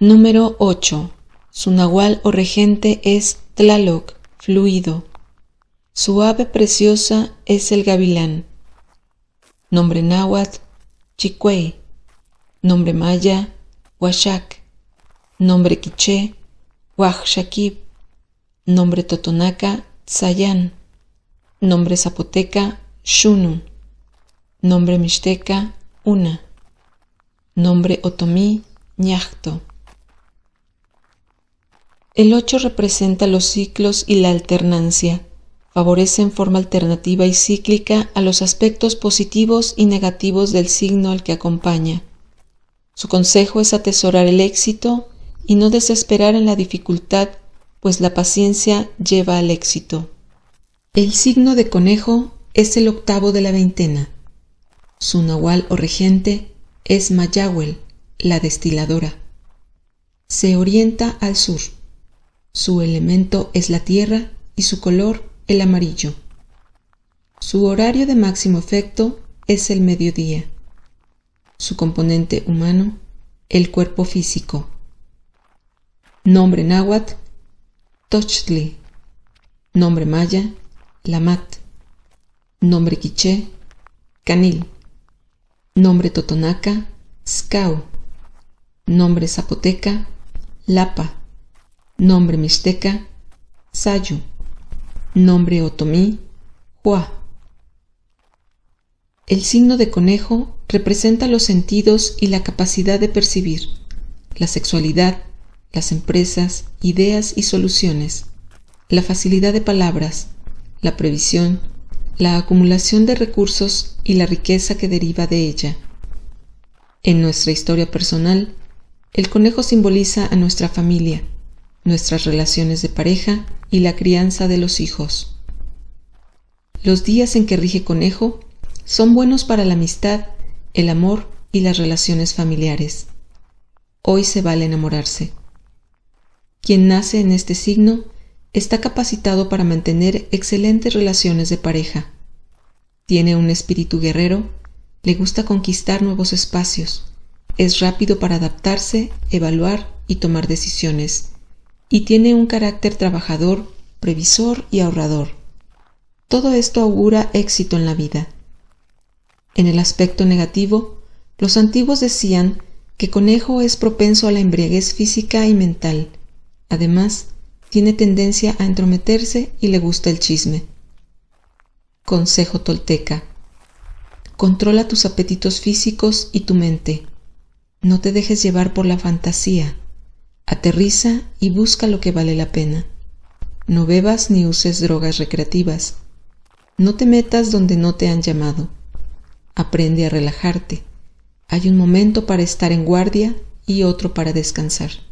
Número 8. Su nahual o regente es Tlaloc, fluido. Su ave preciosa es el gavilán. Nombre náhuatl, Chikwei. Nombre maya, Huachak. Nombre quiché, Huachakib. Nombre totonaca, Zayan. Nombre zapoteca, Shunu. Nombre mixteca, una. Nombre otomí, Nyakto. El 8 representa los ciclos y la alternancia. Favorece en forma alternativa y cíclica a los aspectos positivos y negativos del signo al que acompaña. Su consejo es atesorar el éxito y no desesperar en la dificultad, pues la paciencia lleva al éxito. El signo de conejo es el octavo de la veintena. Su nahual o regente es Mayahuel, la destiladora. Se orienta al sur. Su elemento es la tierra y su color el amarillo. Su horario de máximo efecto es el mediodía. Su componente humano, el cuerpo físico. Nombre náhuatl, Tochtli. Nombre maya, Lamat. Nombre quiché, Canil. Nombre totonaca, Skao. Nombre zapoteca, Lapa. Nombre mixteca, Sayu. Nombre otomí, Juá. El signo de conejo representa los sentidos y la capacidad de percibir, la sexualidad, las empresas, ideas y soluciones, la facilidad de palabras, la previsión, la acumulación de recursos y la riqueza que deriva de ella. En nuestra historia personal, el conejo simboliza a nuestra familia, nuestras relaciones de pareja y la crianza de los hijos. Los días en que rige conejo son buenos para la amistad, el amor y las relaciones familiares. Hoy se vale enamorarse. Quien nace en este signo está capacitado para mantener excelentes relaciones de pareja. Tiene un espíritu guerrero, le gusta conquistar nuevos espacios, es rápido para adaptarse, evaluar y tomar decisiones, y tiene un carácter trabajador, previsor y ahorrador. Todo esto augura éxito en la vida. En el aspecto negativo, los antiguos decían que conejo es propenso a la embriaguez física y mental. Además, tiene tendencia a entrometerse y le gusta el chisme. Consejo tolteca: controla tus apetitos físicos y tu mente. No te dejes llevar por la fantasía. Aterriza y busca lo que vale la pena. No bebas ni uses drogas recreativas. No te metas donde no te han llamado. Aprende a relajarte. Hay un momento para estar en guardia y otro para descansar.